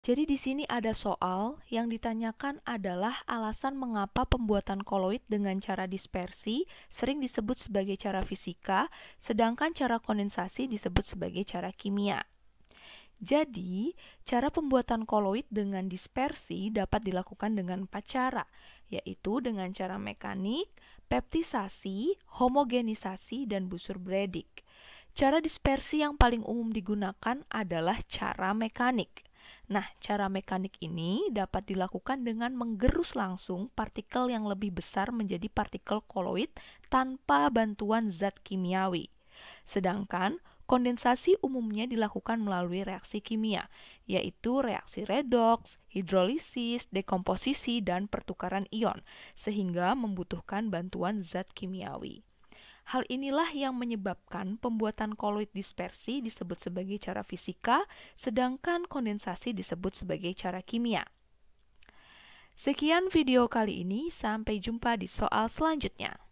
Jadi di sini ada soal yang ditanyakan adalah alasan mengapa pembuatan koloid dengan cara dispersi sering disebut sebagai cara fisika, sedangkan cara kondensasi disebut sebagai cara kimia. Jadi, cara pembuatan koloid dengan dispersi dapat dilakukan dengan 4 cara, yaitu dengan cara mekanik, peptisasi, homogenisasi, dan busur Bredig. Cara dispersi yang paling umum digunakan adalah cara mekanik. Nah, cara mekanik ini dapat dilakukan dengan menggerus langsung partikel yang lebih besar menjadi partikel koloid tanpa bantuan zat kimiawi. Sedangkan, kondensasi umumnya dilakukan melalui reaksi kimia, yaitu reaksi redoks, hidrolisis, dekomposisi, dan pertukaran ion, sehingga membutuhkan bantuan zat kimiawi. Hal inilah yang menyebabkan pembuatan koloid dispersi disebut sebagai cara fisika, sedangkan kondensasi disebut sebagai cara kimia. Sekian video kali ini, sampai jumpa di soal selanjutnya.